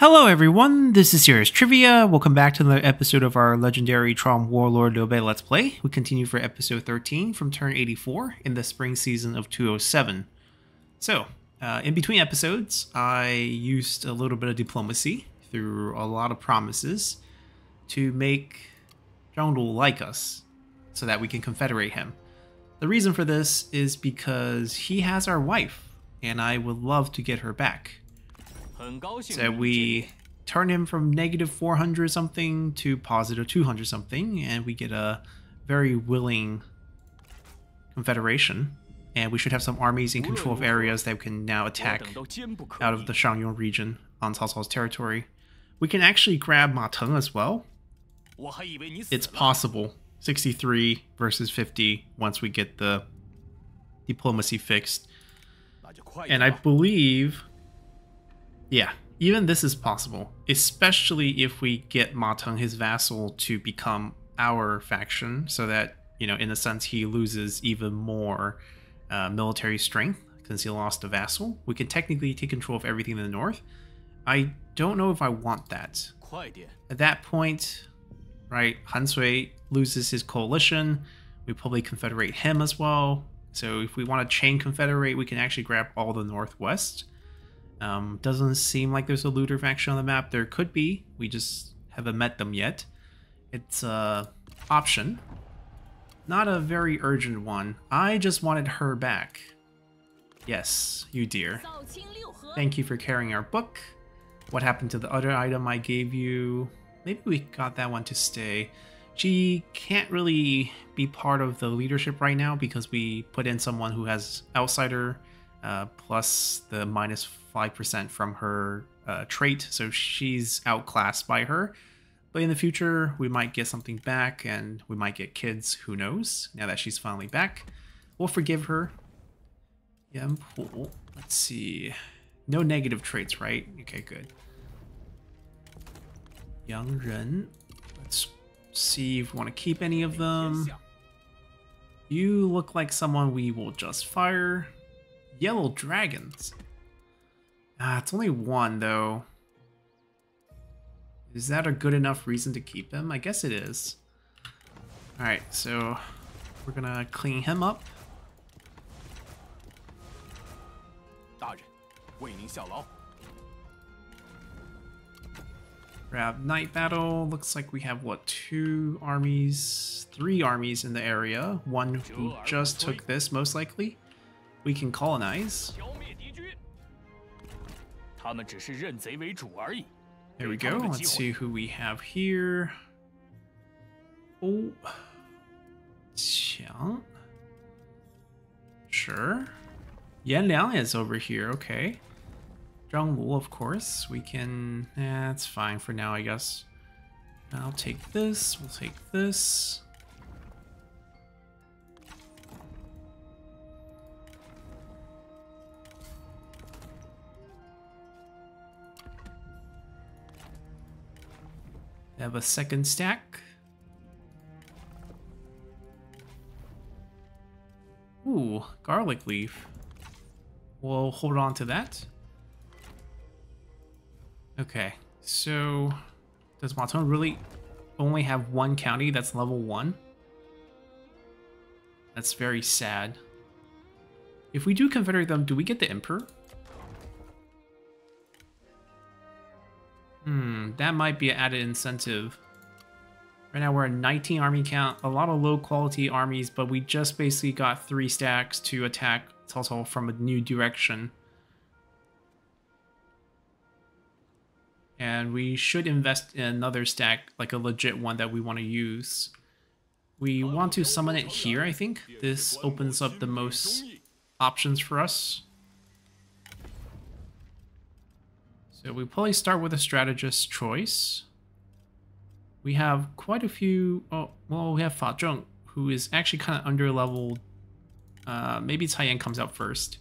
Hello everyone, this is Serious Trivia. Welcome back to another episode of our legendary Trom Warlord Lobe Let's Play. We continue for episode 13 from turn 84 in the spring season of 207. So, in between episodes, I used a little bit of diplomacy through a lot of promises to make Zhang Ru like us so that we can confederate him. The reason for this is because he has our wife and I would love to get her back. So we turn him from negative 400 something to positive 200 something, and we get a very willing confederation. And we should have some armies in control of areas that we can now attack out of the Shangyong region on Cao Cao's territory. We can actually grab Ma Teng as well. It's possible. 63 versus 50 once we get the diplomacy fixed. And I believe... yeah, even this is possible, especially if we get Ma Teng, his vassal, to become our faction so that, you know, in a sense, he loses even more military strength since he lost a vassal. We can technically take control of everything in the north. I don't know if I want that. At that point, right, Han Sui loses his coalition. We probably confederate him as well. So if we want to chain confederate, we can actually grab all the northwest. Doesn't seem like there's a looter faction on the map. There could be. We just haven't met them yet. It's a option. Not a very urgent one. I just wanted her back. Yes, you dear. Thank you for carrying our book. What happened to the other item I gave you? Maybe we got that one to stay. She can't really be part of the leadership right now because we put in someone who has outsider plus the minus 5% from her trait, so she's outclassed by her. But in the future, we might get something back, and we might get kids, who knows, now that she's finally back. We'll forgive her. Yeah, cool. Let's see. No negative traits, right? Okay, good. Yang Ren. Let's see if we want to keep any of them. You look like someone we will just fire. Yellow dragons. Ah, it's only one, though. Is that a good enough reason to keep him? I guess it is. Alright, so we're gonna clean him up. Grab Night Battle. Looks like we have, what, two armies? Three armies in the area. One who just took this, most likely. We can colonize. There we go. Let's see who we have here. Oh, Qiang. Sure. Yan Liang is over here. Okay. Zhang Wu, of course. We can. That's fine for now, I guess. I'll take this. We'll take this. Have a second stack. Ooh, garlic leaf. We'll hold on to that. Okay, so does Ma Teng really only have one county that's level 1? That's very sad. If we do confederate them, do we get the emperor? That might be an added incentive. Right now we're at 19 army count, a lot of low quality armies, but we just basically got 3 stacks to attack Cao Cao from a new direction. And we should invest in another stack, like a legit one that we want to use. We want to summon it here, I think. This opens up the most options for us. So we probably start with a strategist's choice. We have quite a few... oh, well, we have Fa Zhong, who is actually kind of under-leveled. Maybe Cai Yan comes out first.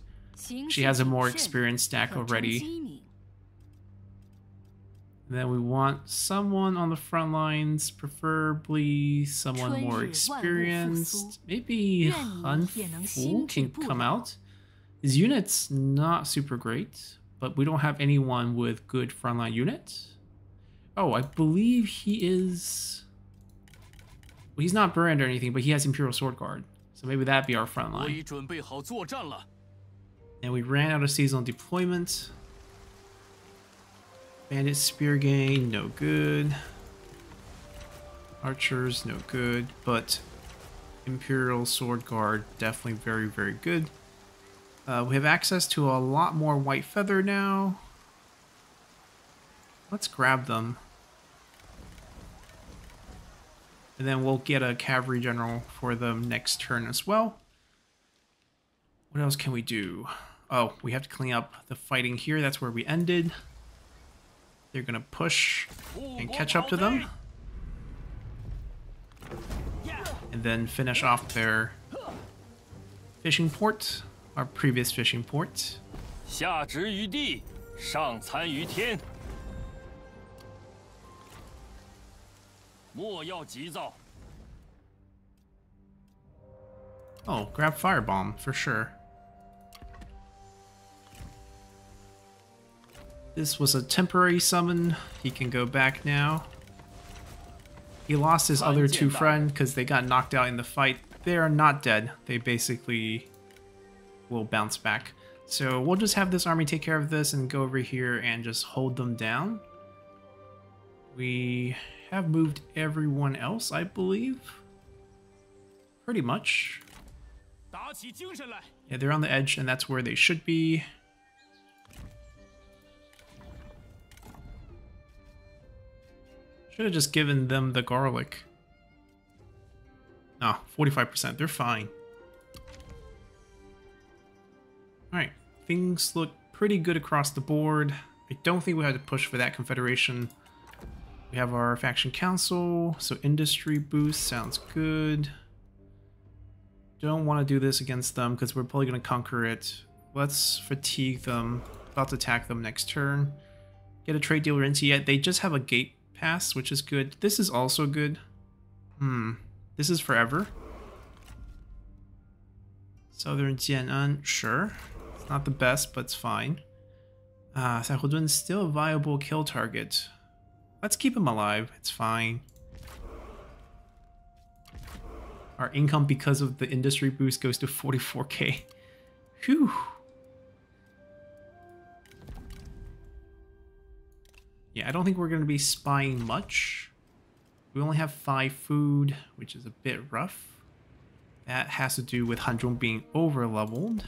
She has a more experienced stack already. And then we want someone on the front lines, preferably someone more experienced. Maybe Han Fu can come out. His unit's not super great, but we don't have anyone with good frontline units. Oh, I believe he is... Well, he's not burned or anything, but he has Imperial Sword Guard. So maybe that'd be our frontline. And we ran out of seasonal deployment. Bandit Spear Gang, no good. Archers, no good, but Imperial Sword Guard, definitely very, very good. We have access to a lot more White Feather now. Let's grab them. And then we'll get a Cavalry General for them next turn as well. What else can we do? Oh, we have to clean up the fighting here. That's where we ended. They're going to push and catch up to them. And then finish off their fishing port, our previous fishing port. Oh, grab Firebomb for sure. This was a temporary summon. He can go back now. He lost his other two friends because they got knocked out in the fight. They are not dead. They basically will bounce back. So we'll just have this army take care of this and go over here and just hold them down. We have moved everyone else, I believe. Pretty much. Yeah, they're on the edge and that's where they should be. Should have just given them the garlic. No, 45%. They're fine. Alright, things look pretty good across the board. I don't think we had to push for that confederation. We have our faction council, so industry boost sounds good. Don't want to do this against them because we're probably going to conquer it. Let's fatigue them. About to attack them next turn. Get a trade dealer into yet. They just have a gate pass, which is good. This is also good. This is forever. Southern Jian'an, sure. It's not the best, but it's fine. Sahudun's still a viable kill target. Let's keep him alive. It's fine. Our income because of the industry boost goes to 44k. Whew. Yeah, I don't think we're going to be spying much. We only have 5 food, which is a bit rough. That has to do with Han Zhong being over-leveled.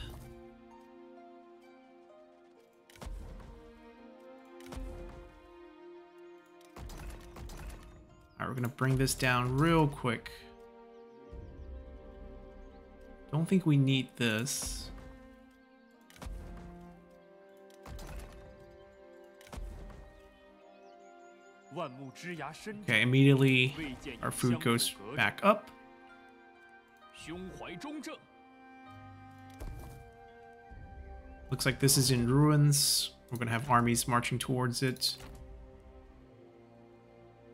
Alright, we're going to bring this down real quick. Don't think we need this. Okay, immediately our food goes back up. Looks like this is in ruins. We're going to have armies marching towards it.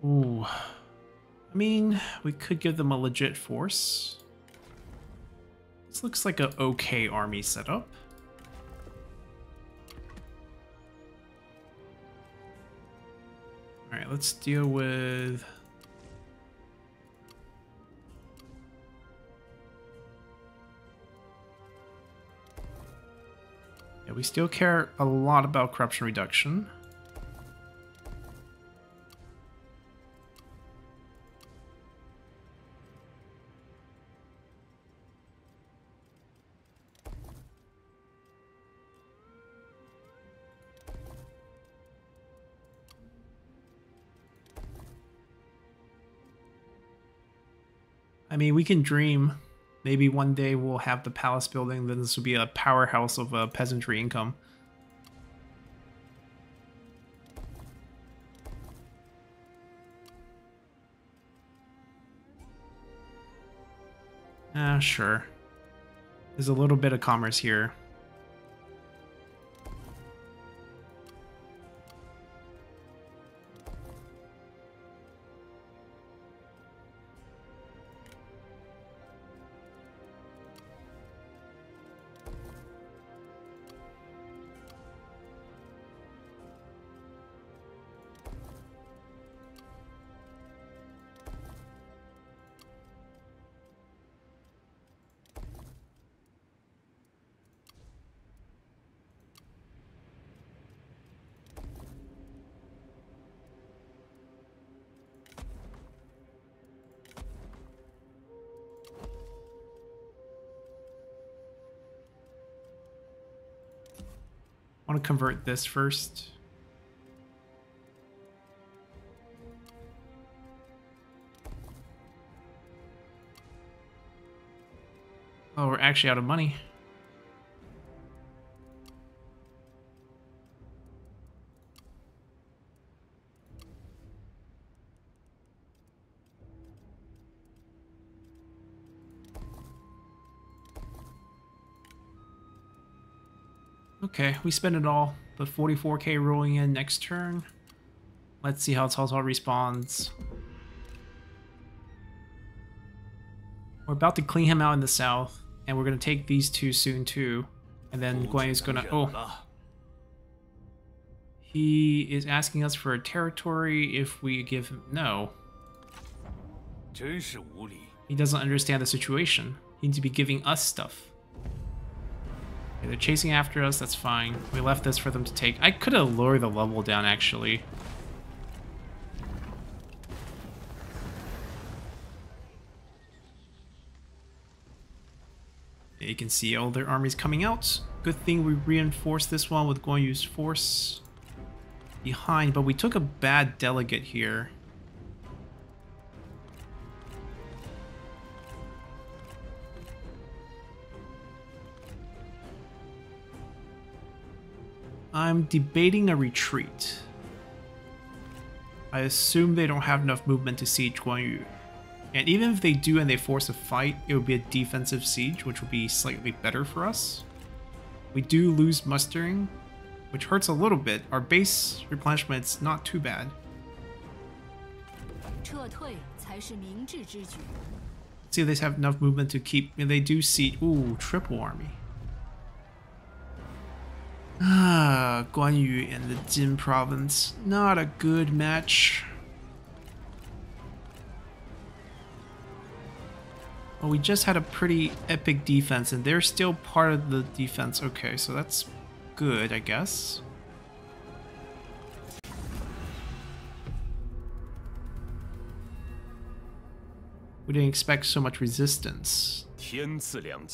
Ooh. I mean, we could give them a legit force. This looks like an okay army setup. Alright, let's deal with... Yeah, we still care a lot about corruption reduction. I mean, we can dream. Maybe one day we'll have the palace building, then this will be a powerhouse of peasantry income. Ah, sure. There's a little bit of commerce here. want to convert this first. Oh, we're actually out of money. Okay, we spend it all. The 44k rolling in next turn. Let's see how Cao Cao responds. We're about to clean him out in the south, and we're going to take these two soon too. And then Guan Yu's going to... Oh! He is asking us for a territory if we give him... No. He doesn't understand the situation. He needs to be giving us stuff. Okay, they're chasing after us, that's fine. We left this for them to take. I could have lowered the level down, actually. You can see all their armies coming out. Good thing we reinforced this one with Guan Yu's force behind, but we took a bad delegate here. I'm debating a retreat. I assume they don't have enough movement to siege Guan Yu. And even if they do and they force a fight, it would be a defensive siege, which would be slightly better for us. We do lose mustering, which hurts a little bit. Our base replenishment's not too bad. Let's see if they have enough movement to keep... And they do siege... Ooh, triple army. Ah, Guan Yu and the Jin province. Not a good match. Well, we just had a pretty epic defense, and they're still part of the defense. Okay, so that's good, I guess. We didn't expect so much resistance.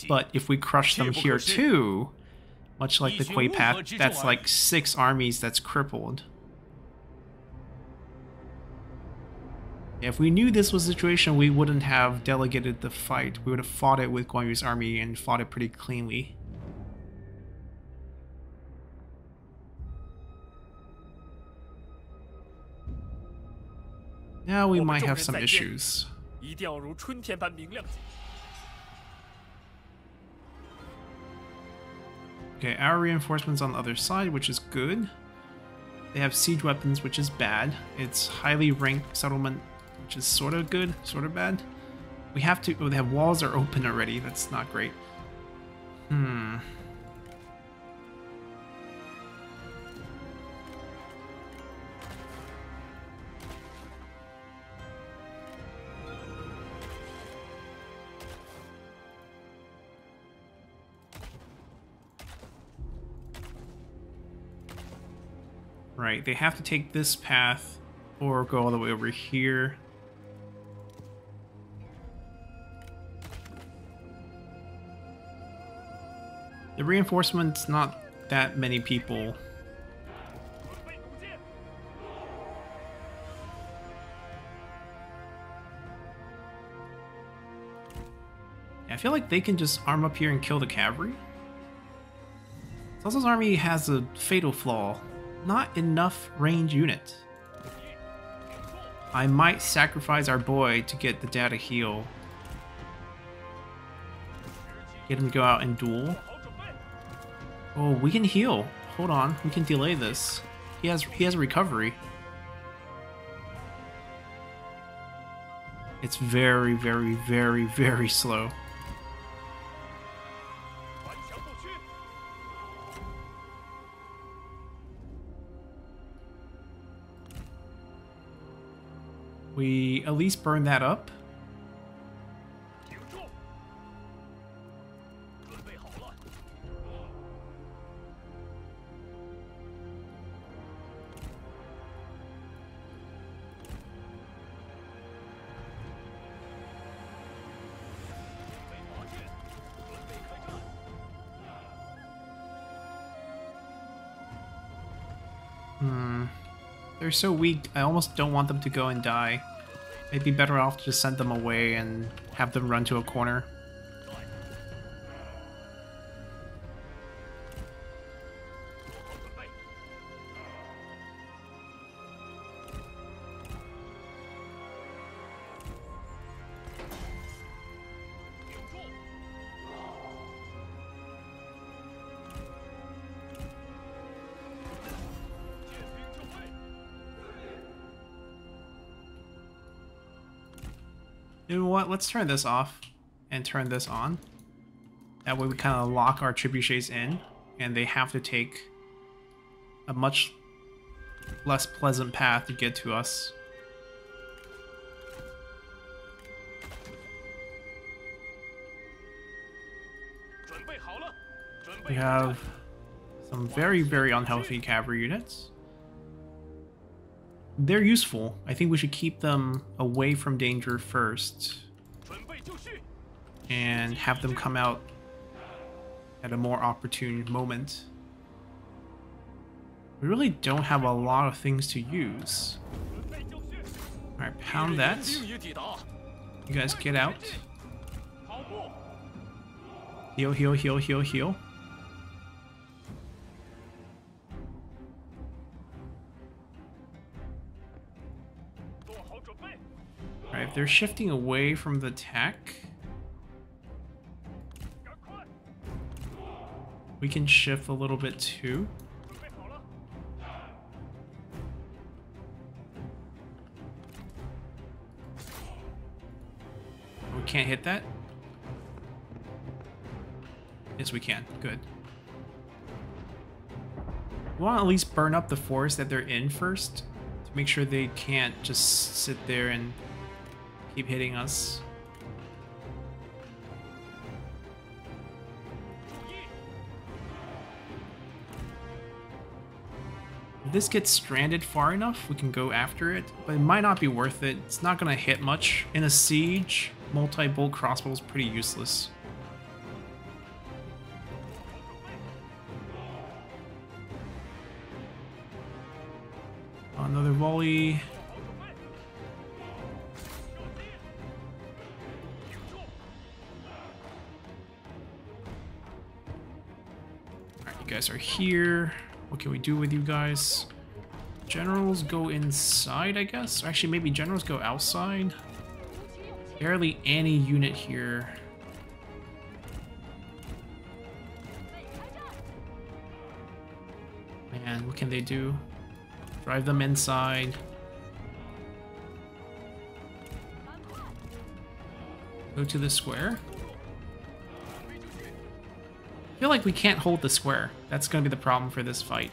But if we crush them here too... Much like the Quay Pass, that's like 6 armies that's crippled. If we knew this was the situation, we wouldn't have delegated the fight. We would have fought it with Guan Yu's army and fought it pretty cleanly. Now we might have some issues. Okay, our reinforcements on the other side, which is good. They have siege weapons, which is bad. It's highly ranked settlement, which is sort of good, sort of bad. We have to... Oh, they have walls are open already. That's not great. Right, they have to take this path or go all the way over here. The reinforcement's not that many people. I feel like they can just arm up here and kill the cavalry. Salsa's army has a fatal flaw. Not enough range unit. I might sacrifice our boy to get the data heal. Get him to go out and duel. Oh, we can heal. Hold on, we can delay this. He has recovery. It's very, very, very, very slow. We at least burn that up. They're so weak, I almost don't want them to go and die. I'd be better off to just send them away and have them run to a corner. You know what, let's turn this off and turn this on. That way we kind of lock our trebuchets in and they have to take a much less pleasant path to get to us. We have some very, very unhealthy cavalry units. They're useful. I think we should keep them away from danger first and have them come out at a more opportune moment. We really don't have a lot of things to use. Alright, pound that. You guys get out. Heal, heal, heal, heal, heal. Alright, they're shifting away from the attack. We can shift a little bit too. We can't hit that? Yes, we can. Good. We want to at least burn up the forest that they're in first to make sure they can't just sit there and keep hitting us. If this gets stranded far enough, we can go after it, but it might not be worth it. It's not going to hit much. In a siege, multi-bolt crossbow is pretty useless. Another volley. Guys are here. What can we do with you guys? Generals go inside, I guess. Or actually, maybe generals go outside. Barely any unit here. Man, what can they do? Drive them inside. Go to the square. I feel like we can't hold the square. That's going to be the problem for this fight.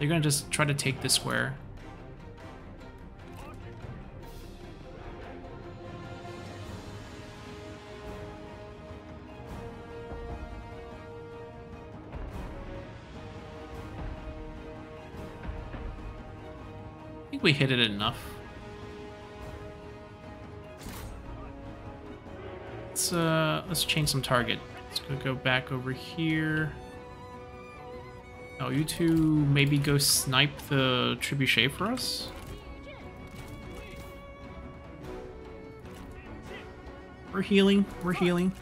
They're going to just try to take the square. I think we hit it enough. Let's change some target. Let's go back over here. Oh, you two maybe go snipe the trebuchet for us? We're healing, we're healing.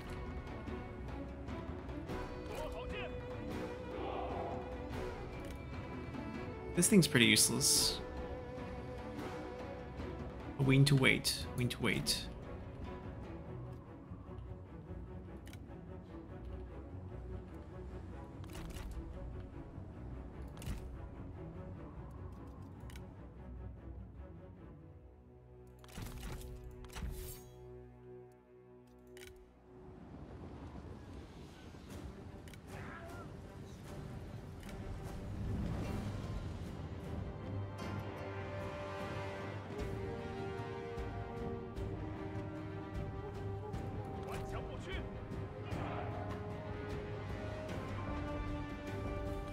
This thing's pretty useless. But we need to wait, we need to wait.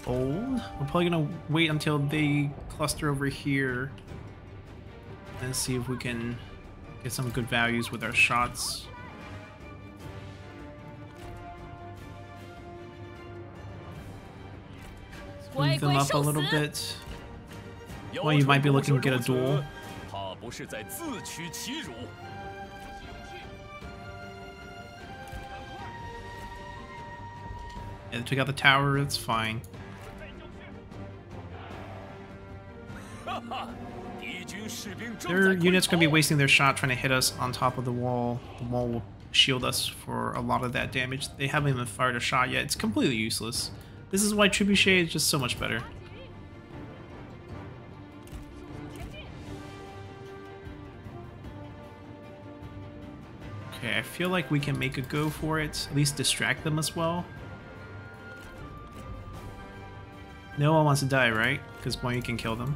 Old. We're probably gonna wait until they cluster over here and see if we can get some good values with our shots. Move them up a little bit. Well, you might be looking to get a duel. Yeah, they took out the tower, it's fine. Their unit's going to be wasting their shot trying to hit us on top of the wall. The wall will shield us for a lot of that damage. They haven't even fired a shot yet. It's completely useless. This is why Trebuchet is just so much better. Okay, I feel like we can make a go for it. At least distract them as well. No one wants to die, right? Because Guan Yu can kill them.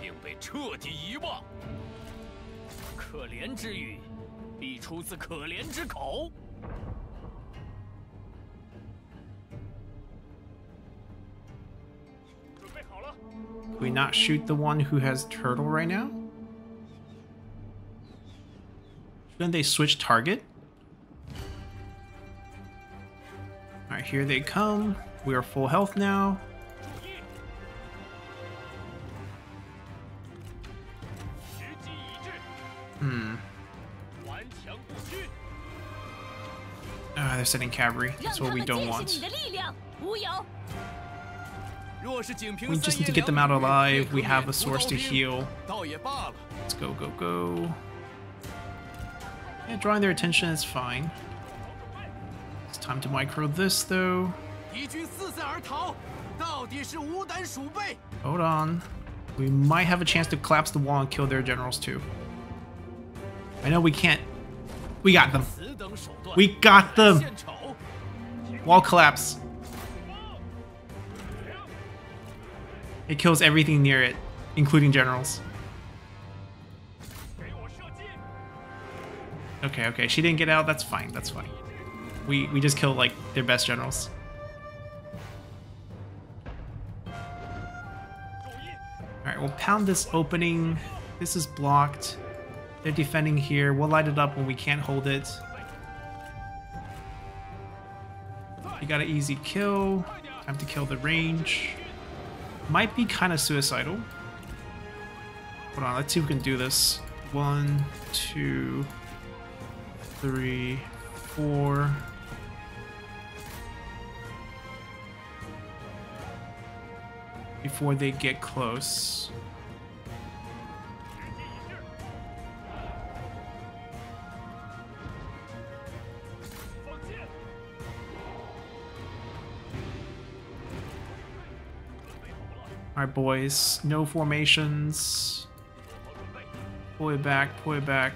Can we not shoot the one who has turtle right now? Then they switch target. Alright, here they come. We are full health now. They're sending cavalry. That's what we don't want. We just need to get them out alive. We have a source to heal. Let's go, go, go. Yeah, drawing their attention is fine. It's time to micro this, though. Hold on. We might have a chance to collapse the wall and kill their generals, too. I know we can't. We got them. We got them! Wall collapse. It kills everything near it, including generals. Okay, okay, she didn't get out, that's fine, that's fine. We just killed, like, their best generals. Alright, we'll pound this opening. This is blocked. They're defending here. We'll light it up when we can't hold it. You got an easy kill. Time to kill the range. Might be kind of suicidal. Hold on, let's see if we can do this. 1, 2, 3, 4. Before they get close. Alright, boys, no formations. Pull it back, pull it back.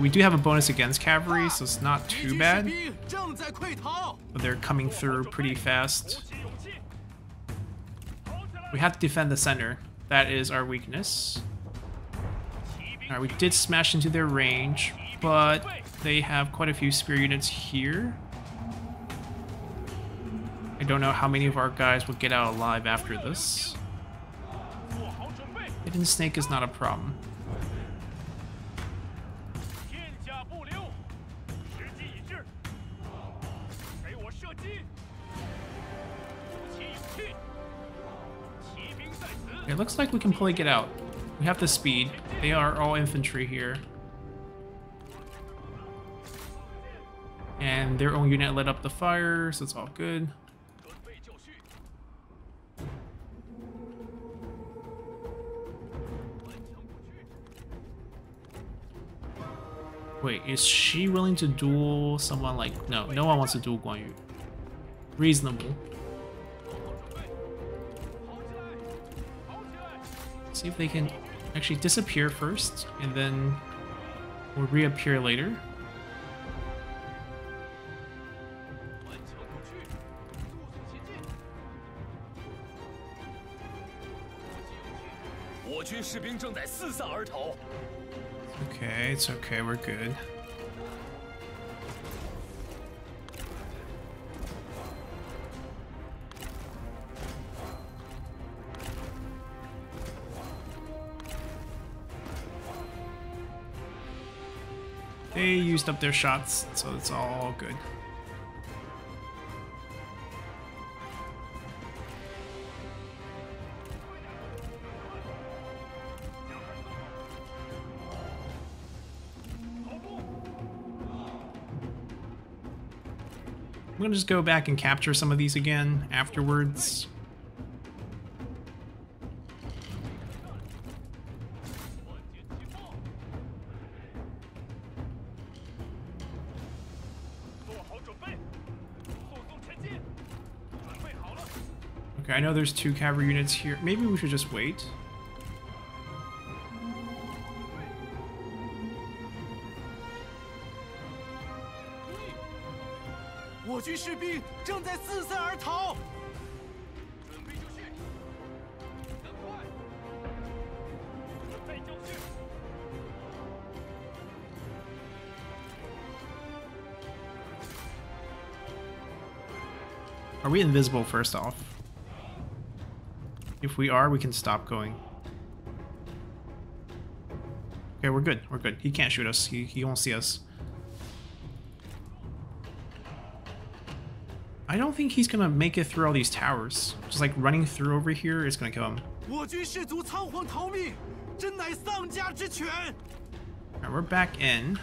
We do have a bonus against cavalry, so it's not too bad. But they're coming through pretty fast. We have to defend the center. That is our weakness. Alright, we did smash into their range, but they have quite a few spear units here. I don't know how many of our guys will get out alive after this. Hidden Snake is not a problem. It looks like we can play it out. We have the speed. They are all infantry here. And their own unit lit up the fire, so it's all good. Wait, is she willing to duel someone like... No, no one wants to duel Guan Yu. Reasonable. see if they can actually disappear first and then will reappear later. Okay, it's okay, we're good. They used up their shots, so it's all good. I'm gonna just go back and capture some of these again afterwards. Okay, I know there's two cavalry units here. Maybe we should just wait. Are we invisible first off? If we are, we can stop going. Okay, we're good. We're good. He can't shoot us. He won't see us. I don't think he's gonna make it through all these towers. Just like running through over here is gonna kill him. Alright, we're back in.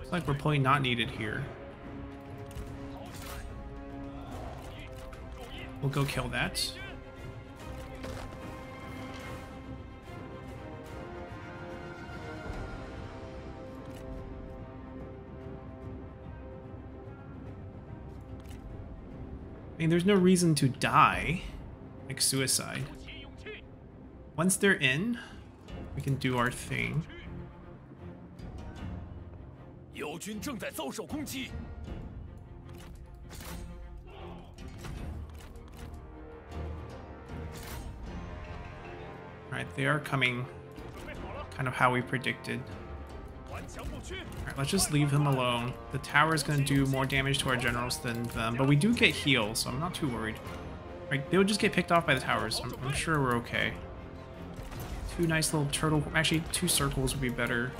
It's like we're probably not needed here. We'll go kill that. I mean, there's no reason to die, like suicide. Once they're in, we can do our thing. Alright, they are coming, kind of how we predicted. Alright, let's just leave them alone. The tower is going to do more damage to our generals than them, but we do get heals, so I'm not too worried. Right, they'll just get picked off by the towers. I'm sure we're okay. Two nice little turtle, actually two circles would be better.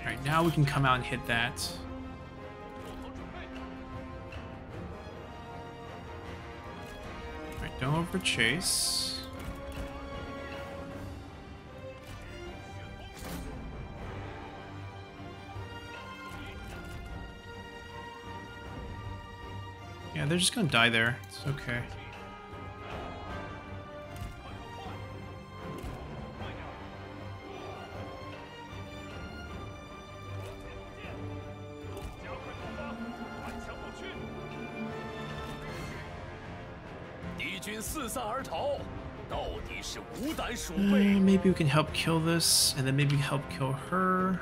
Alright, now we can come out and hit that. Don't overchase. Yeah, they're just gonna die there. It's okay. Maybe we can help kill this, and then maybe help kill her.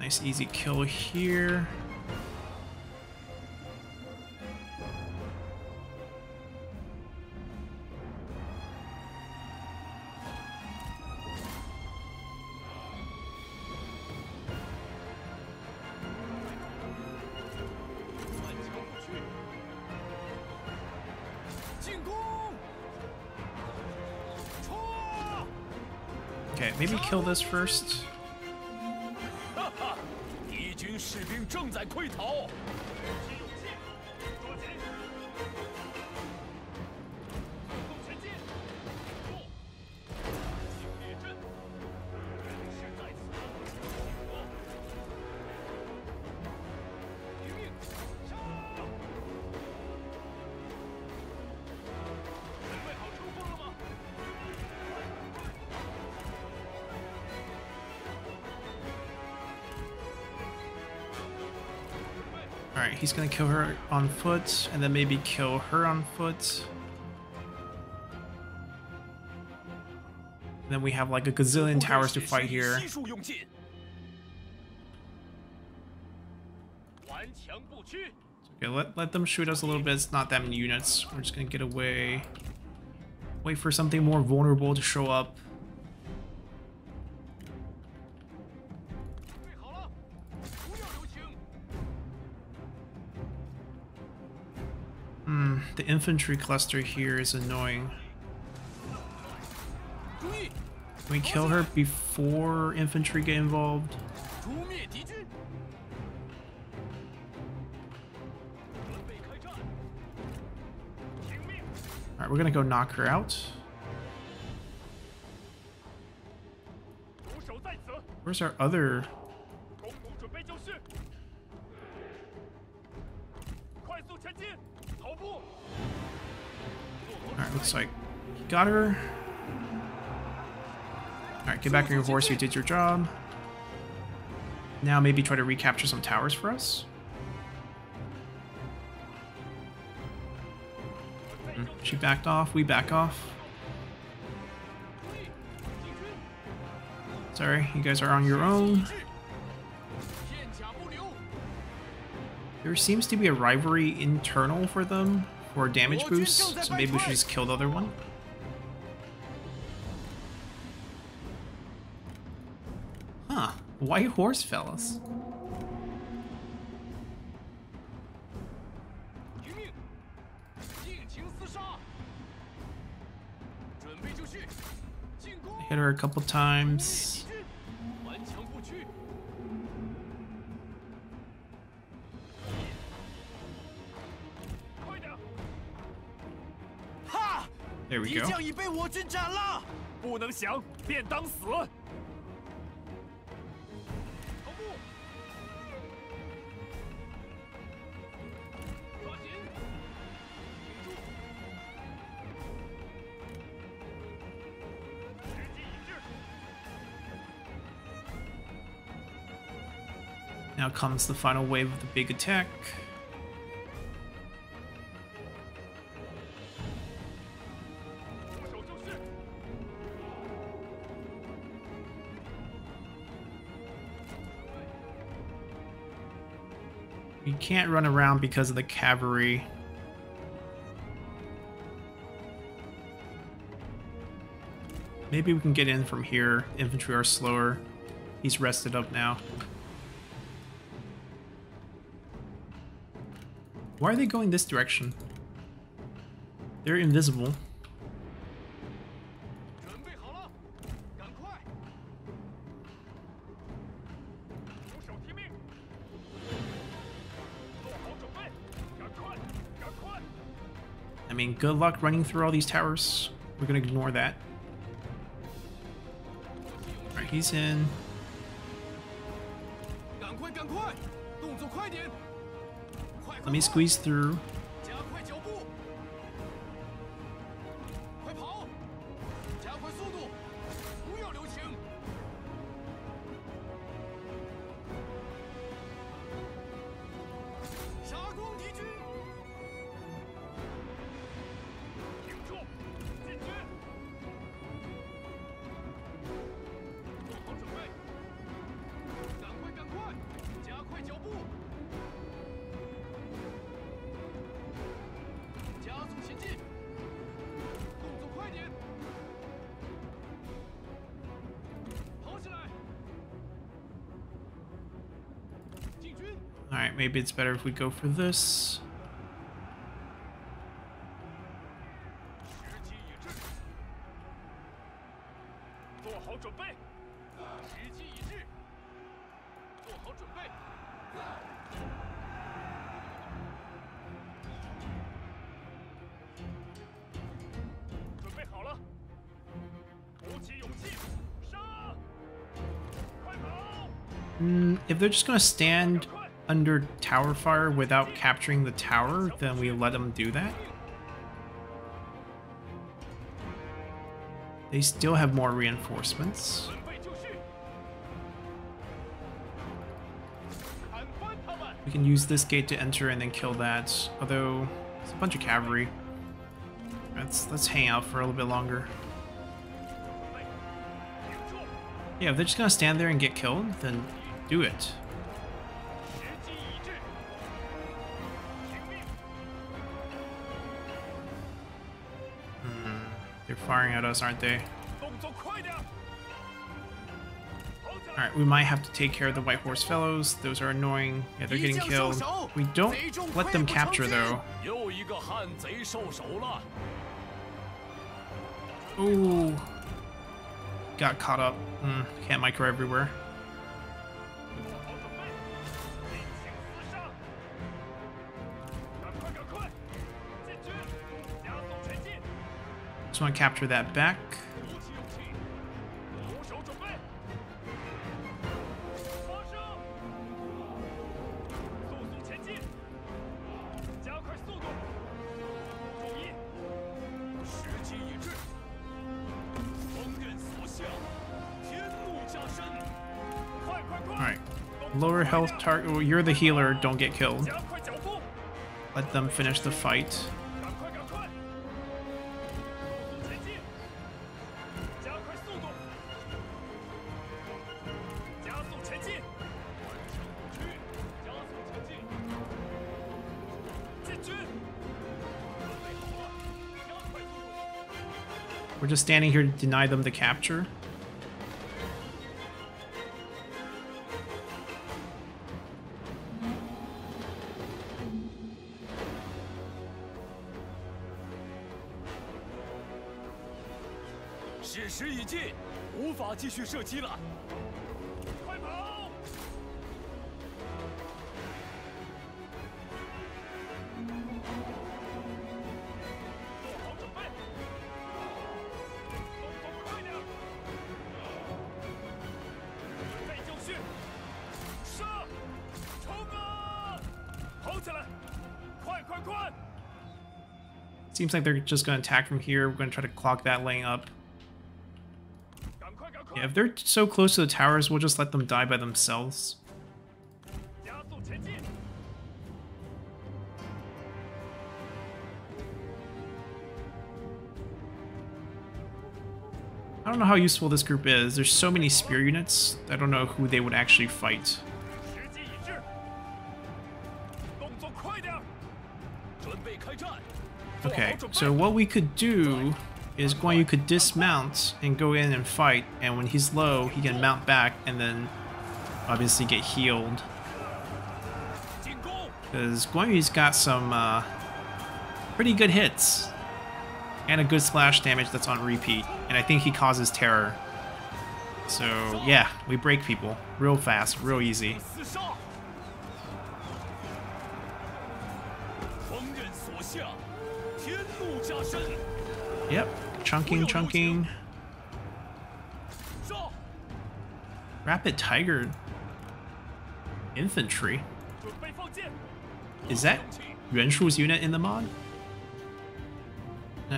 Nice easy kill here. Okay, maybe kill this first. Alright, he's gonna kill her on foot, and then maybe kill her on foot. And then we have like a gazillion towers to fight here. Okay, let them shoot us a little bit. It's not that many units. We're just gonna get away. Wait for something more vulnerable to show up. The infantry cluster here is annoying. Can we kill her before infantry get involved? Alright, we're gonna go knock her out. Where's our other... Alright, looks like he got her. Alright, get back on your horse, you did your job. Now maybe try to recapture some towers for us. She backed off, we back off. Sorry, you guys are on your own. There seems to be a rivalry internal for them for damage boost, so maybe we should just kill the other one. Huh, white horse fellas. Hit her a couple times. There we go. Now comes the final wave of the big attack. You can't run around because of the cavalry. Maybe we can get in from here. Infantry are slower. He's rested up now. Why are they going this direction? They're invisible. I mean, good luck running through all these towers. We're gonna ignore that. Alright, he's in. Let me squeeze through. Alright, maybe it's better if we go for this. If they're just gonna stand under tower fire without capturing the tower, then we let them do that. They still have more reinforcements. We can use this gate to enter and then kill that. Although, it's a bunch of cavalry. Let's hang out for a little bit longer. Yeah, if they're just gonna stand there and get killed, then do it. They're firing at us, aren't they? Alright, we might have to take care of the White Horse Fellows. Those are annoying. Yeah, they're getting killed. We don't let them capture, though. Ooh. Got caught up. Can't micro everywhere. Just want to capture that back. Lower health target. Well, you're the healer, don't get killed. Let them finish the fight. We're just standing here to deny them the capture. Seems like they're just going to attack from here. We're going to try to clog that lane up. Yeah, if they're so close to the towers, we'll just let them die by themselves. I don't know how useful this group is. There's so many spear units. I don't know who they would actually fight. Okay, so what we could do is Guan Yu could dismount and go in and fight, and when he's low, he can mount back and then obviously get healed. Because Guan Yu's got some pretty good hits and a good slash damage that's on repeat, and I think he causes terror. So yeah, we break people real fast, real easy. Yep. Chunking. Rapid Tiger Infantry. Is that Yuan Shu's unit in the mod?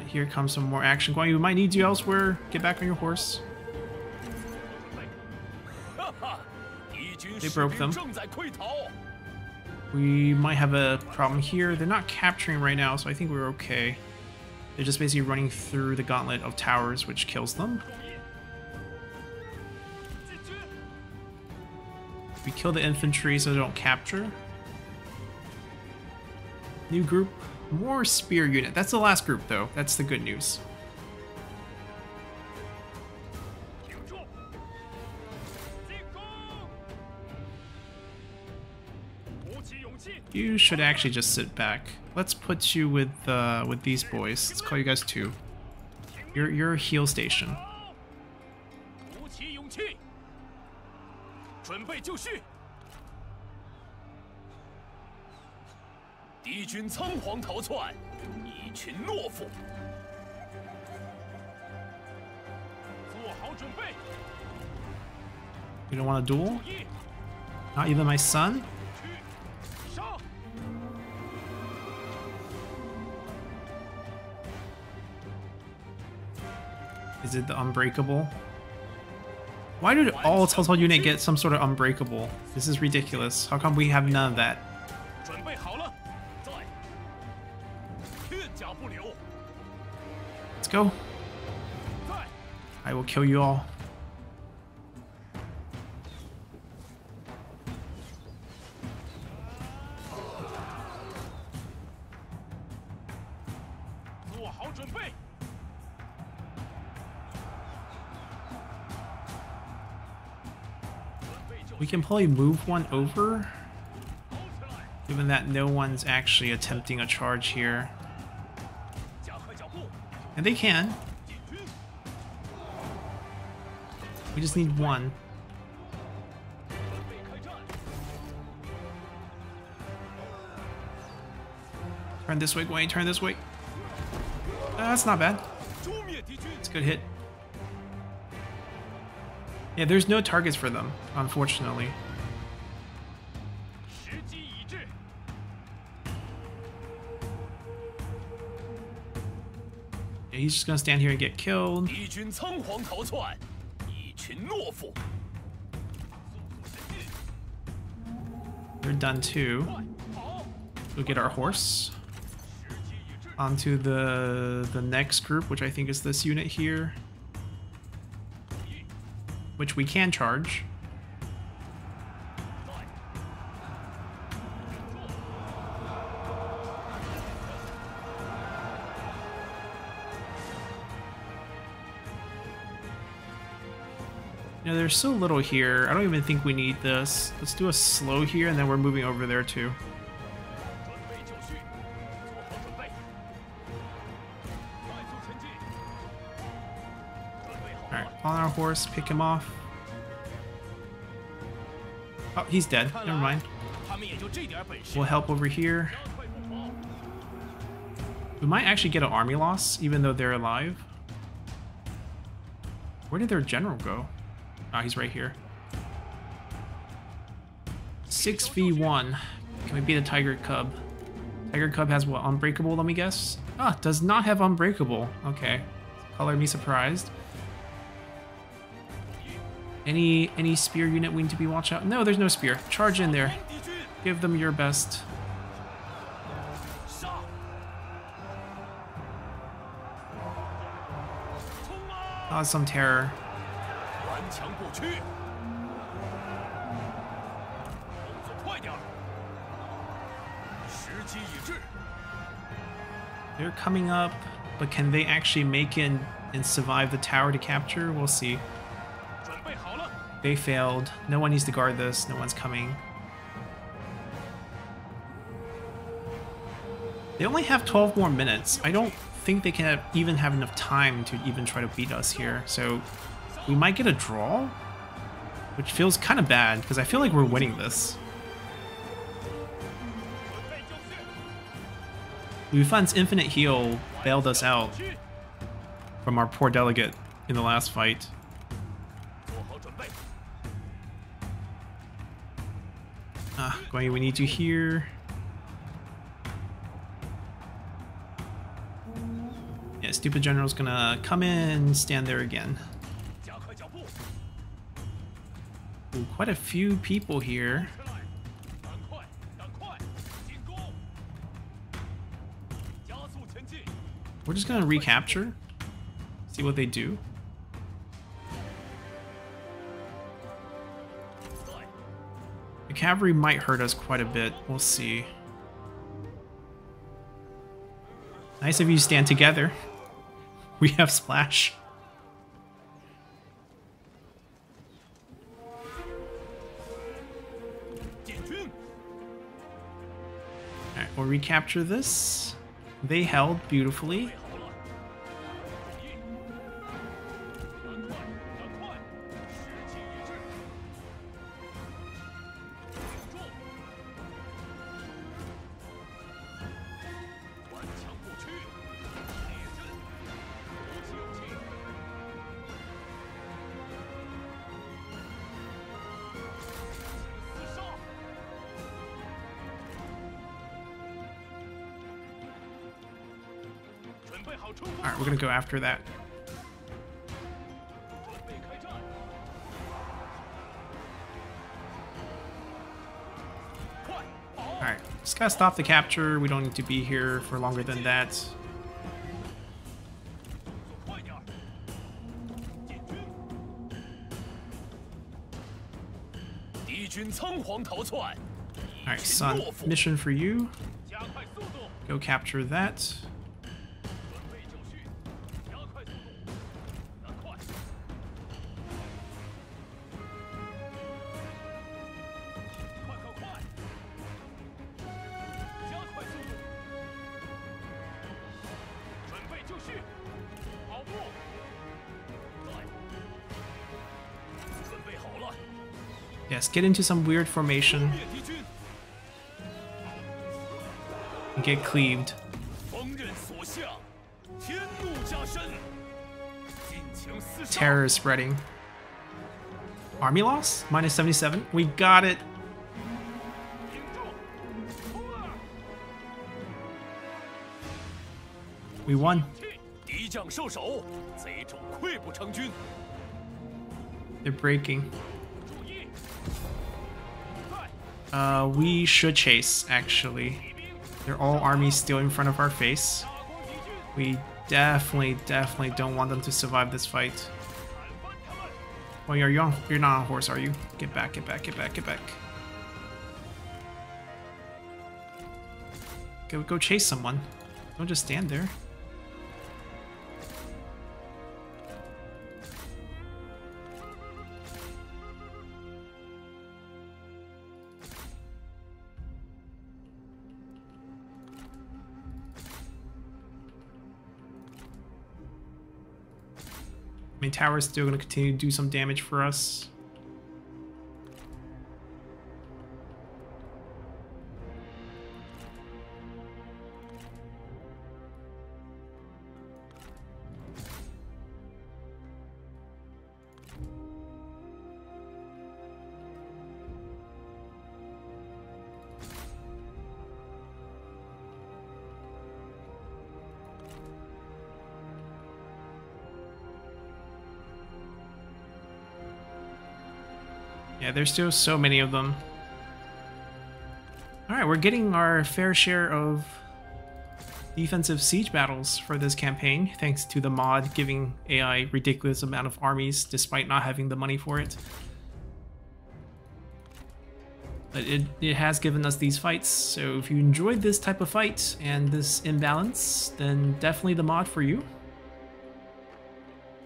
Here comes some more action. Guan Yu, we might need you elsewhere. Get back on your horse. They broke them. We might have a problem here. They're not capturing right now, so I think we're okay. They're just basically running through the gauntlet of towers, which kills them. We kill the infantry so they don't capture. New group. More spear unit. That's the last group, though. That's the good news. You should actually just sit back. Let's put you with these boys. Let's call you guys two. You're a heal station. You don't want a duel? Not even my son? Is it the unbreakable? Why did all Cao Cao unit get some sort of unbreakable? This is ridiculous. How come we have none of that? go. I will kill you all. We can probably move one over, given that no one's actually attempting a charge here. And they can. We just need one. Turn this way, Guan Yu, turn this way. That's not bad. It's a good hit. Yeah, there's no targets for them, unfortunately. Yeah, he's just gonna stand here and get killed. They're done too. We'll get our horse onto the next group, which I think is this unit here, which we can charge. You know, there's so little here. I don't even think we need this. Let's do a slow here, and then we're moving over there too. On our horse, pick him off. Oh, he's dead. Never mind. We'll help over here. We might actually get an army loss, even though they're alive. Where did their general go? Ah, he's right here. 6v1. Can we beat a Tiger Cub? Tiger Cub has what? Unbreakable, let me guess? Ah, does not have Unbreakable. Okay. Color me surprised. Any spear unit we need to be watch out? No, there's no spear. Charge in there. Give them your best. Cause some terror. They're coming up, but can they actually make it and survive the tower to capture? We'll see. They failed. No one needs to guard this. No one's coming. They only have 12 more minutes. I don't think they can even have enough time to even try to beat us here. So we might get a draw, which feels kind of bad because I feel like we're winning this. Lu Fan's infinite heal bailed us out from our poor delegate in the last fight. Guan Yu, we need you here. Yeah, stupid general's gonna come in, stand there again. Ooh, quite a few people here. We're just gonna recapture, see what they do. The cavalry might hurt us quite a bit. We'll see. Nice of you stand together. We have splash. Alright, we'll recapture this. They held beautifully. Alright, we're gonna go after that. Alright, just gotta stop the capture. We don't need to be here for longer than that. Alright, son. Mission for you. Go capture that. Yes, get into some weird formation and get cleaved. Terror is spreading. Army loss? Minus 77. We got it. We won. They're breaking. We should chase, actually. They're all armies still in front of our face. We definitely don't want them to survive this fight. Oh, you're not on horse, are you? Get back, get back, get back, get back. Go chase someone. Don't just stand there. I mean, tower is still going to continue to do some damage for us. Yeah, there's still so many of them. Alright, we're getting our fair share of defensive siege battles for this campaign, thanks to the mod giving AI ridiculous amount of armies, despite not having the money for it. But it has given us these fights, so if you enjoyed this type of fight and this imbalance, then definitely the mod for you.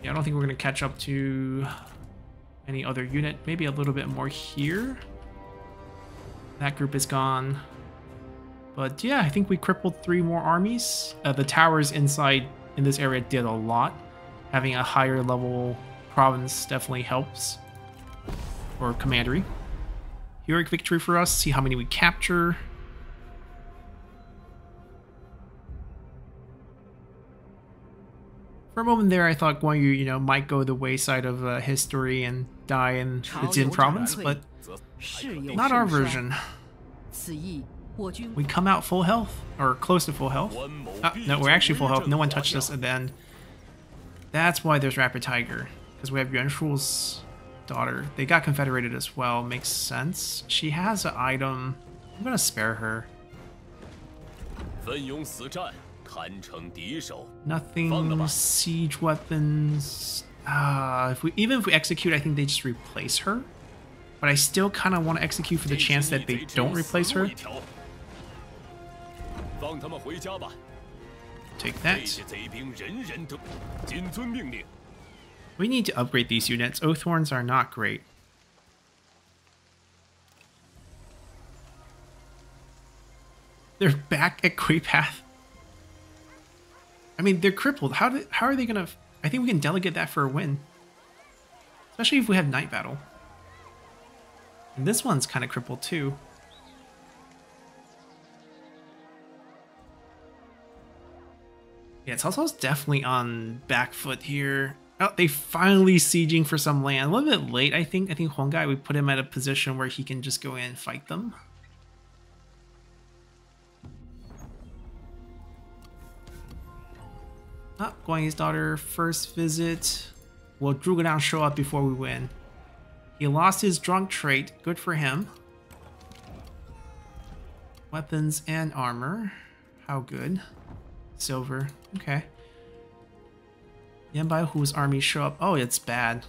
Yeah, I don't think we're going to catch up to any other unit, maybe a little bit more here. That group is gone. But yeah, I think we crippled 3 more armies. The towers inside in this area did a lot. Having a higher level province definitely helps. Or commandery. Heroic victory for us, see how many we capture. For a moment there, I thought Guan Yu, might go the wayside of history and die in the Jin province, but not our version. We come out full health, or close to full health. No, we're actually full health. No one touched us at the end. That's why there's Rapid Tiger, because we have Yuan Shu's daughter. They got confederated as well. Makes sense. She has an item. I'm gonna spare her. Nothing, siege weapons. Even if we execute, I think they just replace her. But I still kind of want to execute for the chance that they don't replace her. Take that. We need to upgrade these units. Oathhorns are not great. They're back at Quay Pass. I mean, they're crippled. How are they gonna? I think we can delegate that for a win, especially if we have night battle. And this one's kind of crippled too. Yeah, Cao Cao's definitely on back foot here. Oh, they finally sieging for some land. A little bit late, I think. I think Huang Gai, we put him at a position where he can just go in and fight them. Ah, Guan Yu's daughter, first visit. Will Zhuge Liang show up before we win? He lost his drunk trait. Good for him. Weapons and armor. How good. Silver. Okay. Yan Bai Hu's army show up. Oh, it's bad.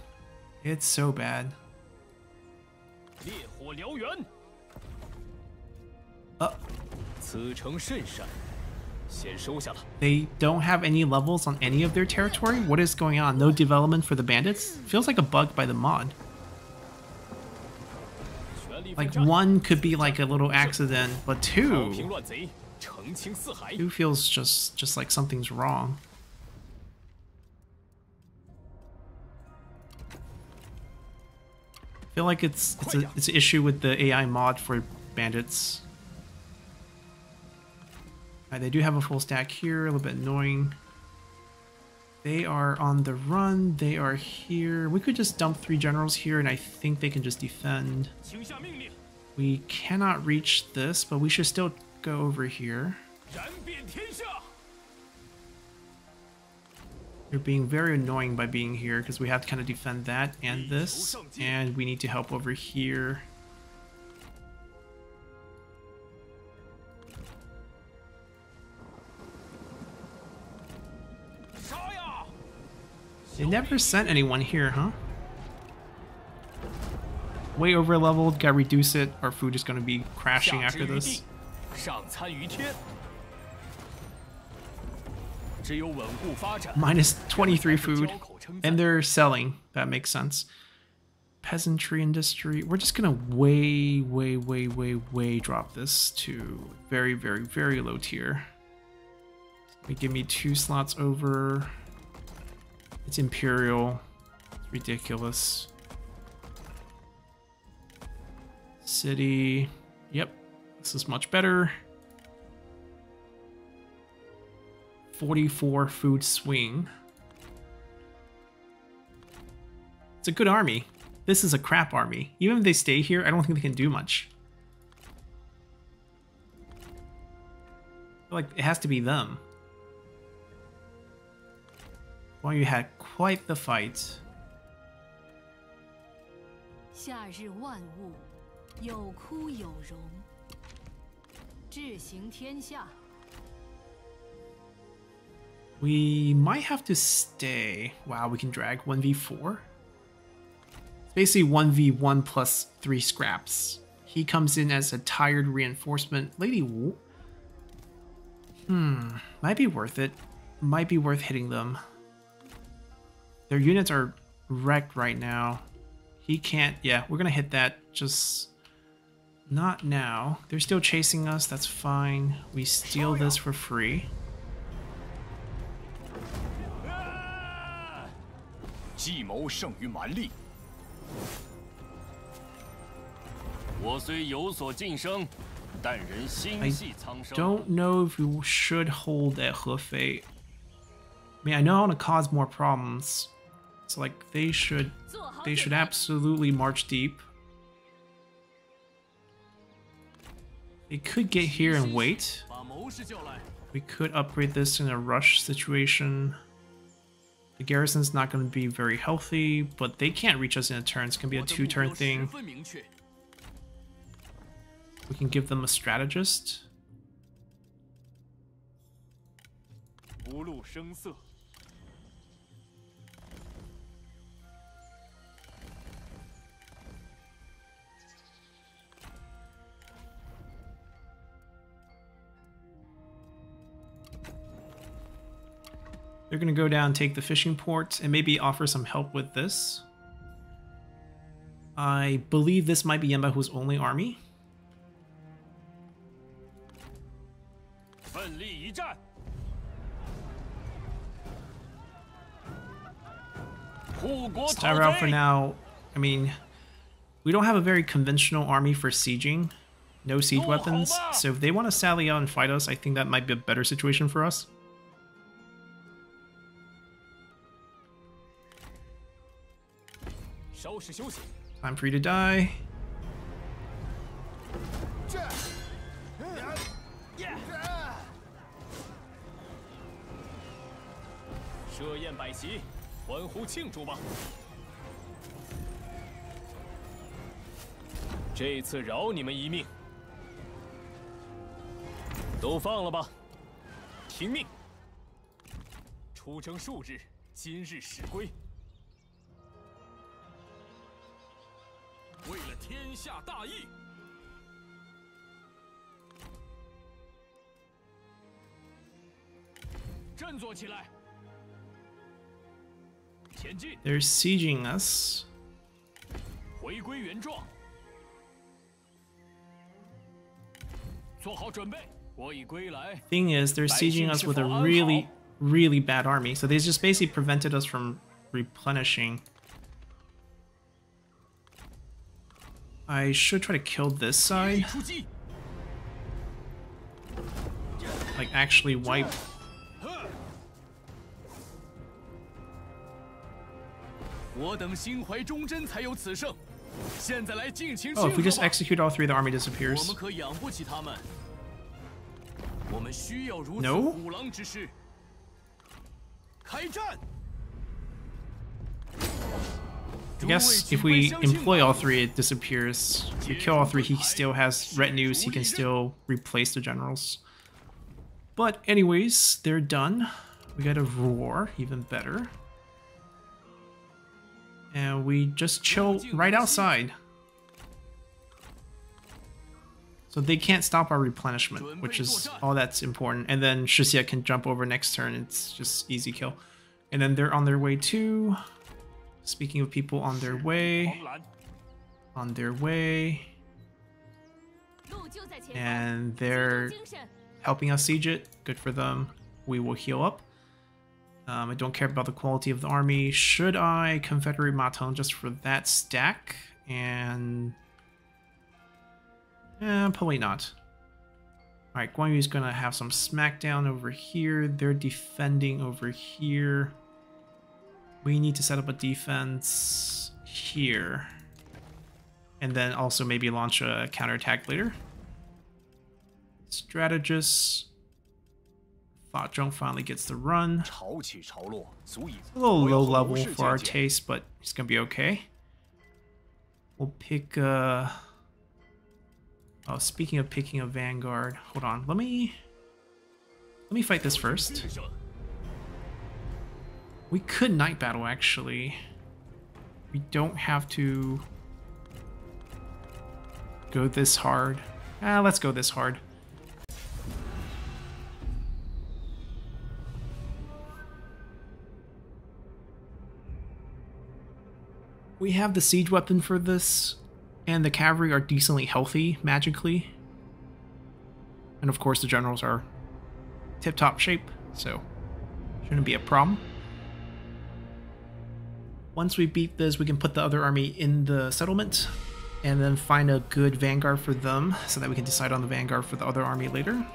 It's so bad. They don't have any levels on any of their territory? What is going on? No development for the bandits? Feels like a bug by the mod. Like, one could be like a little accident, but two feels just like something's wrong. I feel like it's an issue with the AI mod for bandits. Alright, they do have a full stack here, a little bit annoying. They are on the run, they are here. We could just dump 3 generals here and I think they can just defend. We cannot reach this, but we should still go over here. They're being very annoying by being here because we have to kind of defend that and this, and we need to help over here. They never sent anyone here, huh? Way over leveled, gotta reduce it. Our food is gonna be crashing after this. -23 food, and they're selling. That makes sense. Peasantry industry. We're just gonna way drop this to very low tier. They give me 2 slots over. It's imperial. It's ridiculous. City. Yep, this is much better. 44 food swing. It's a good army. This is a crap army. Even if they stay here, I don't think they can do much. I feel like it has to be them. Well, you had quite the fight. We might have to stay. Wow, we can drag 1v4. It's basically 1v1 plus 3 scraps. He comes in as a tired reinforcement. Lady Wu. Might be worth it. Might be worth hitting them. Their units are wrecked right now. He can't. Yeah, we're gonna hit that. Just not now. They're still chasing us. That's fine. We steal this for free. I don't know if you should hold at Hefei. I mean, I know I want to cause more problems. So like they should absolutely march deep. They could get here and wait. We could upgrade this in a rush situation. The garrison's not going to be very healthy, but they can't reach us in a turn. It's going to be a 2-turn thing. We can give them a strategist. They're going to go down, take the fishing port, and maybe offer some help with this. I believe this might be Yanbahu's only army. Style out for now. I mean, we don't have a very conventional army for sieging. No siege weapons. So if they want to sally out and fight us, I think that might be a better situation for us. Time for you to die. They're sieging us. Thing is, they're sieging us with a really bad army, so they just basically prevented us from replenishing. I should try to kill this side. Like, actually wipe. Oh, if we just execute all three, the army disappears. No? I guess if we employ all three, it disappears. If we kill all three, he still has retinues, he can still replace the generals. But anyways, they're done. We got a roar, even better. And we just chill right outside. So they can't stop our replenishment, which is all that's important. And then Shixia can jump over next turn. It's just easy kill. And then they're on their way too. Speaking of people on their way. On their way. And they're helping us siege it. Good for them. We will heal up. I don't care about the quality of the army. Should I Confederate Ma Teng just for that stack? And... eh, probably not. Alright, Guan Yu is going to have some smackdown over here. They're defending over here. We need to set up a defense here. And then also maybe launch a counterattack later. Strategist. Fa Zhong finally gets the run. A little low level for our taste, but he's going to be okay. We'll pick a... oh, speaking of picking a vanguard, hold on. Let me fight this first. We could night battle actually. We don't have to go this hard. Ah, let's go this hard. We have the siege weapon for this. And the cavalry are decently healthy, magically. And of course the generals are tip-top shape, so shouldn't be a problem. Once we beat this, we can put the other army in the settlement, and then find a good vanguard for them, so that we can decide on the vanguard for the other army later.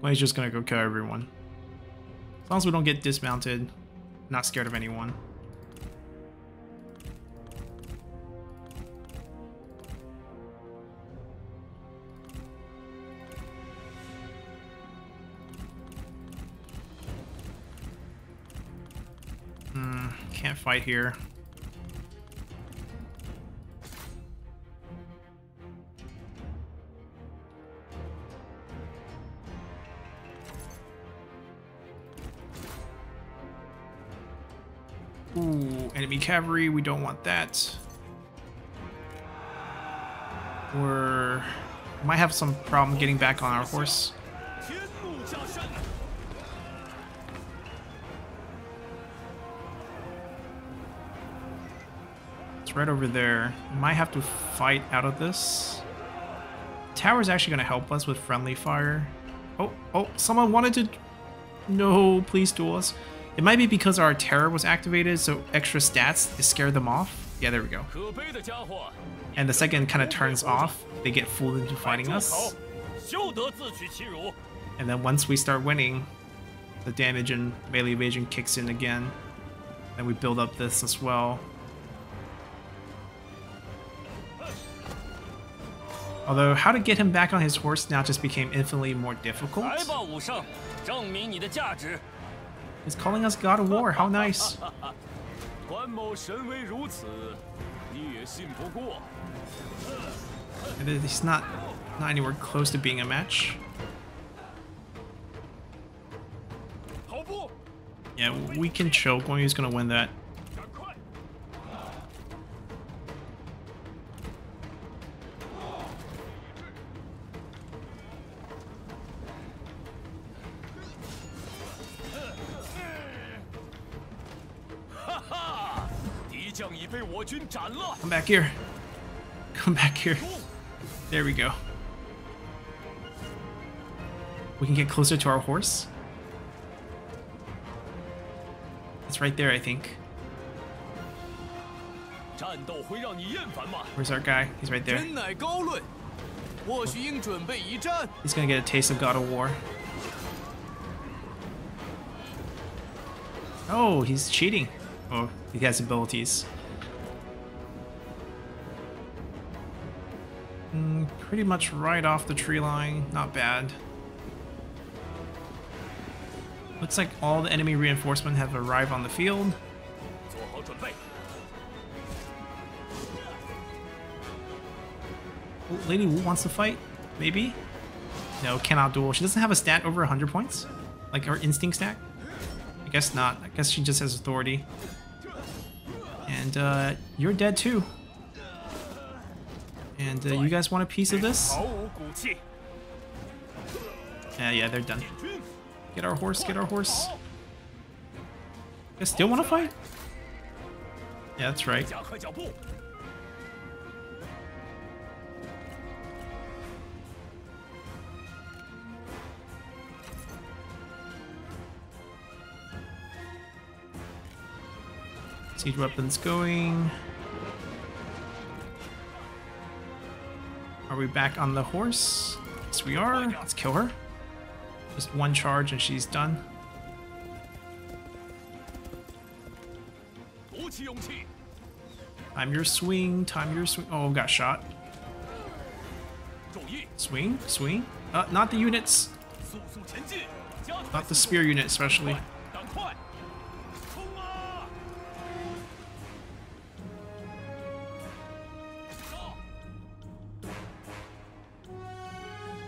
Well, he's just gonna go kill everyone. As long as we don't get dismounted, not scared of anyone. Can't fight here. Ooh, enemy cavalry, we don't want that. We're... might have some problem getting back on our horse. Right over there. Might have to fight out of this. Tower's actually going to help us with friendly fire. Oh, oh, someone wanted to... no, please duel us. It might be because our terror was activated, so extra stats, it scared them off. Yeah, there we go. And the second kind of turns off, they get fooled into fighting us. And then once we start winning, the damage and melee evasion kicks in again. And we build up this as well. Although, how to get him back on his horse now just became infinitely more difficult. He's calling us God of War, how nice. He's not anywhere close to being a match. Yeah, we can chill. Guan Yu's gonna win that. Come back here. Come back here. There we go. We can get closer to our horse. It's right there, I think. Where's our guy? He's right there. He's gonna get a taste of God of War. Oh, he's cheating. Oh, he has abilities. Pretty much right off the tree line. Not bad. Looks like all the enemy reinforcements have arrived on the field. Oh, Lady Wu wants to fight? Maybe? No, cannot duel. She doesn't have a stat over 100 points? Like her instinct stat? I guess not. I guess she just has authority. And you're dead too. And you guys want a piece of this? Yeah, they're done. Get our horse, get our horse. You guys still want to fight? Yeah, that's right. Siege weapons going. Are we back on the horse? Yes, we are. Let's kill her. Just one charge and she's done. Time your swing, time your swing. Oh, got shot. Swing, swing. Not the units. Not the spear unit, especially.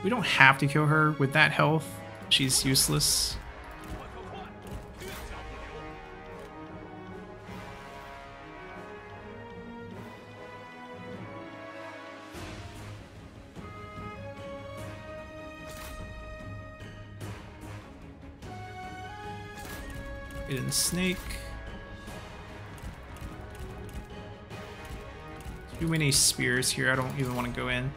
We don't have to kill her with that health. She's useless. Get in snake. Too many spears here. I don't even want to go in.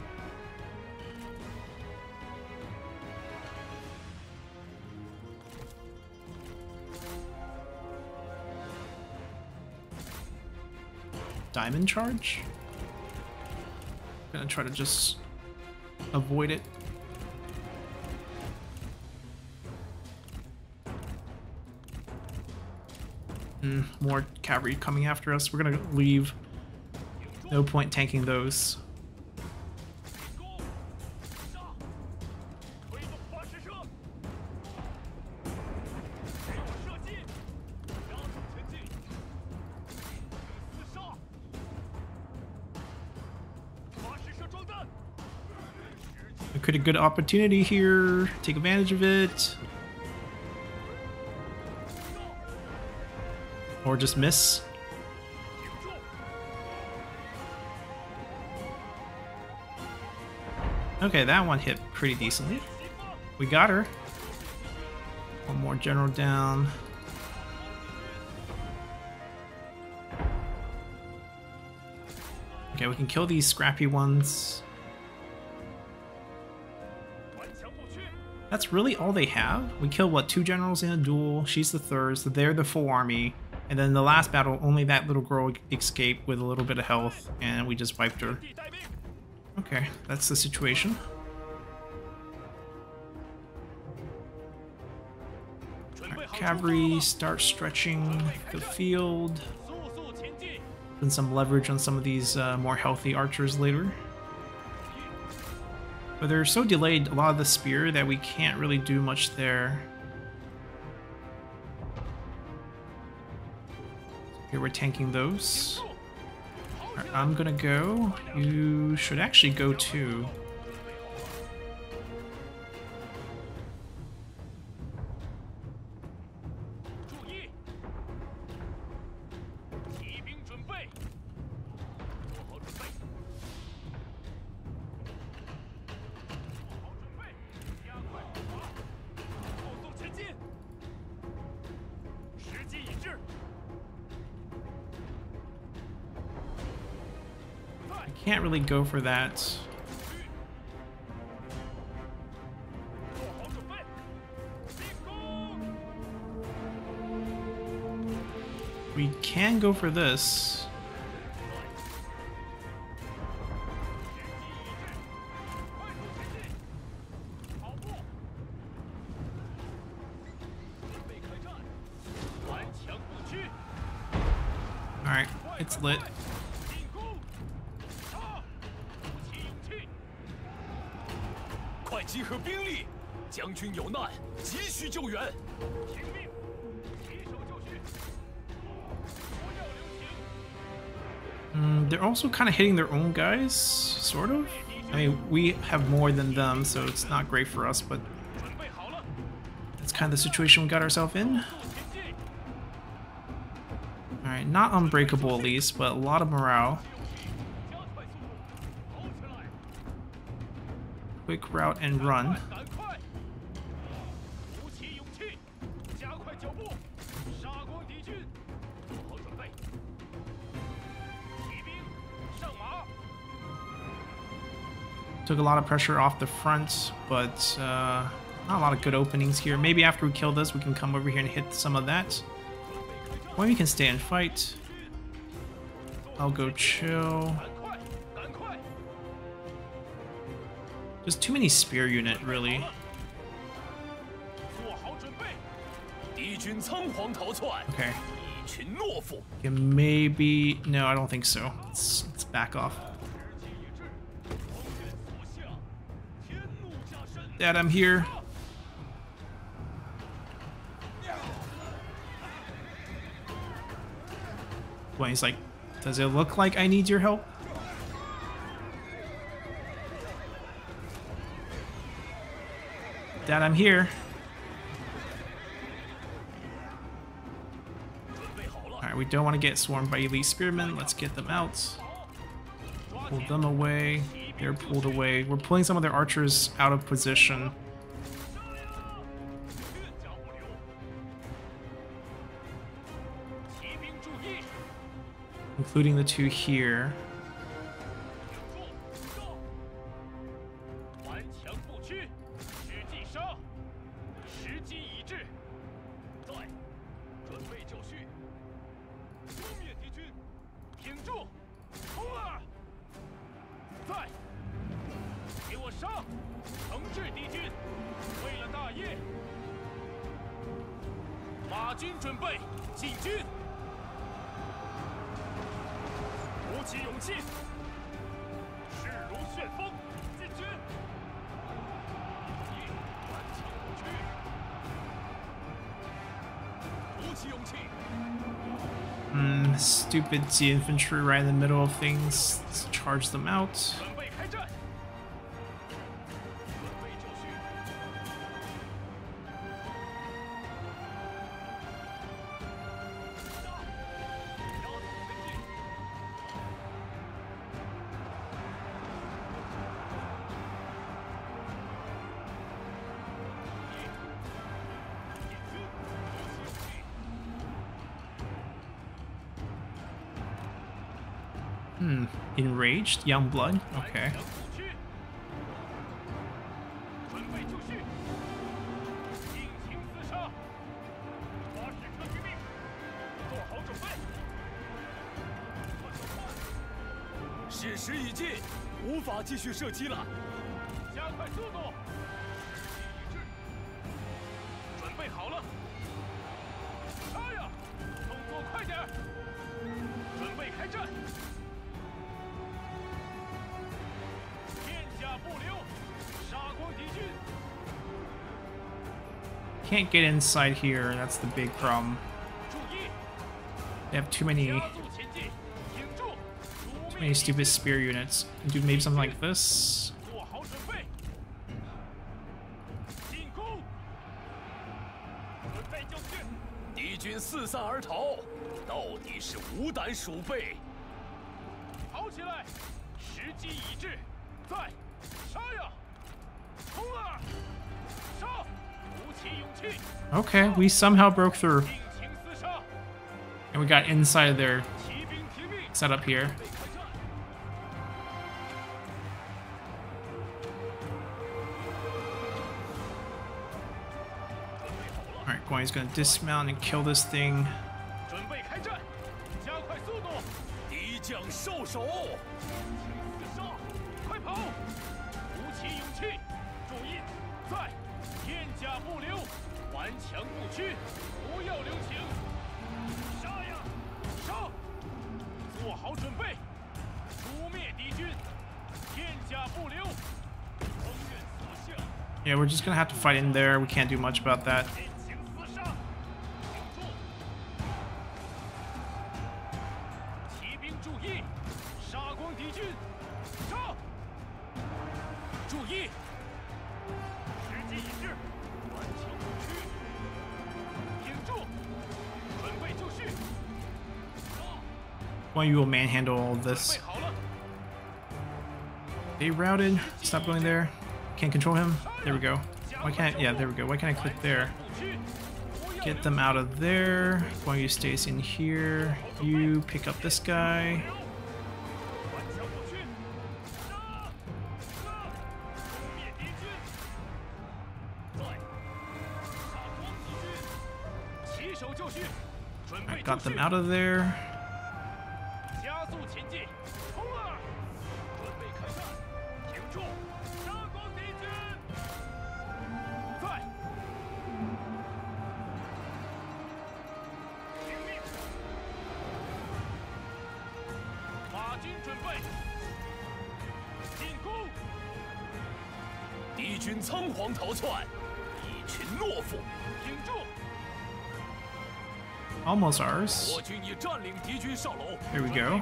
Diamond charge? I'm gonna try to just avoid it. More cavalry coming after us. We're gonna leave. No point tanking those. A good opportunity here. Take advantage of it. Or just miss. Okay, that one hit pretty decently. We got her. One more general down. Okay, we can kill these scrappy ones. That's really all they have. We killed, what, 2 generals in a duel, she's the third, so they're the full army. And then the last battle, only that little girl escaped with a little bit of health, and we just wiped her. Okay, that's the situation. Our cavalry start stretching the field. And some leverage on some of these more healthy archers later. But they're so delayed, a lot of the spear, that we can't really do much there. Here we're tanking those. Right, I'm gonna go. You should actually go too. Can't really go for that. We can go for this. Alright, it's lit. They're also kind of hitting their own guys, sort of. I mean, we have more than them, so it's not great for us, but that's kind of the situation we got ourselves in. Alright, not unbreakable at least, but a lot of morale. Quick route and run. Took a lot of pressure off the front, but not a lot of good openings here. Maybe after we kill this, we can come over here and hit some of that. Or we can stay and fight. I'll go chill. Just too many spear unit, really. Okay. Yeah, maybe... No, I don't think so. Let's back off. Dad, I'm here. When he's like, does it look like I need your help? Dad, I'm here. Alright, we don't want to get swarmed by elite spearmen. Let's get them out. Pull them away. They're pulled away. We're pulling some of their archers out of position. Including the two here. Stupid infantry right in the middle of things. Let's charge them out. Enraged? Young blood? Okay. Can't get inside here, that's the big problem. They have too many stupid spear units. Do maybe something like this. Okay, we somehow broke through. And we got inside of their setup here. Alright, Guan Yu's gonna dismount and kill this thing. Yeah, we're just gonna have to fight in there. We can't do much about that. You will manhandle all of this. They routed. Stop going there. Can't control him. There we go. Why can't I, yeah, there we go. Why can't I click there? Get them out of there. Guan Yu stays in here. You pick up this guy. I got them out of there. Almost ours. Here we go.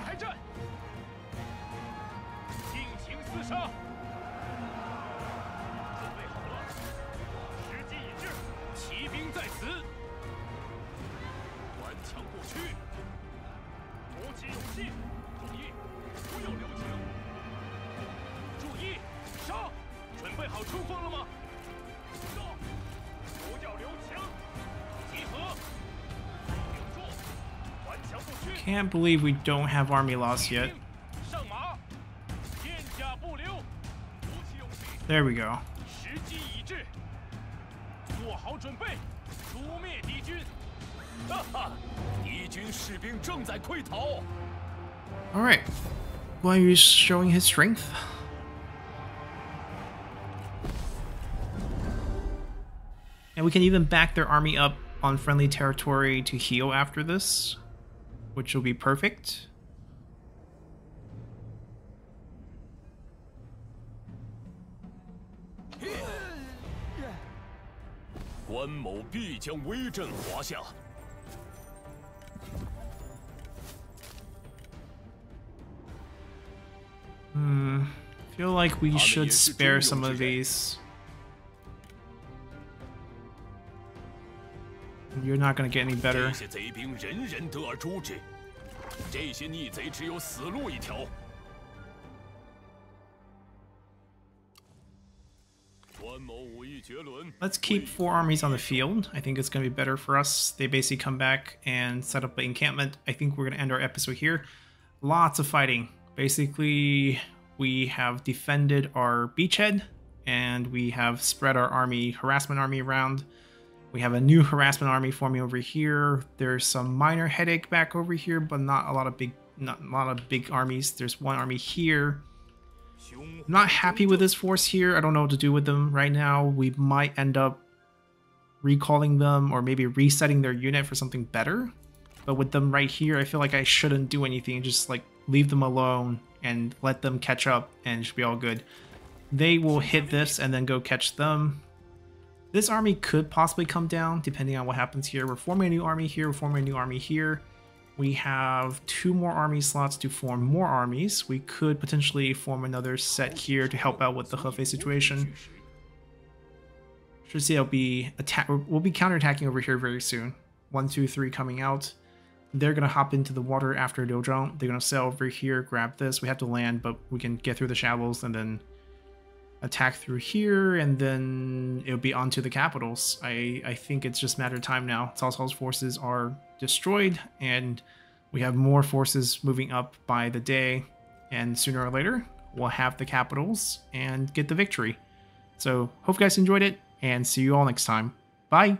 Can't believe we don't have army loss yet. There we go. Alright. Guan Yu is showing his strength. And we can even back their army up on friendly territory to heal after this, which will be perfect. Feel like we should spare some of these. You're not going to get any better. Let's keep four armies on the field. I think it's going to be better for us. They basically come back and set up the encampment. I think we're going to end our episode here. Lots of fighting. Basically, we have defended our beachhead and we have spread our army, harassment army, around. We have a new harassment army forming over here. There's some minor headache back over here, but not a lot of big armies. There's one army here. I'm not happy with this force here. I don't know what to do with them right now. We might end up recalling them or maybe resetting their unit for something better. But with them right here, I feel like I shouldn't do anything. Just like leave them alone and let them catch up and it should be all good. They will hit this and then go catch them. This army could possibly come down depending on what happens here. We're forming a new army here. We're forming a new army here. We have two more army slots to form more armies. We could potentially form another set here to help out with the Hefei situation. Should see it'll be attack. We'll be counterattacking over here very soon. 1, 2, 3 coming out. They're gonna hop into the water after Dojong. They're gonna sail over here, grab this. We have to land, but we can get through the shallows and then attack through here, and then it'll be onto the capitals. I think it's just a matter of time now. Cao Cao's forces are destroyed, and we have more forces moving up by the day, and sooner or later we'll have the capitals and get the victory. So hope you guys enjoyed it, and see you all next time. Bye!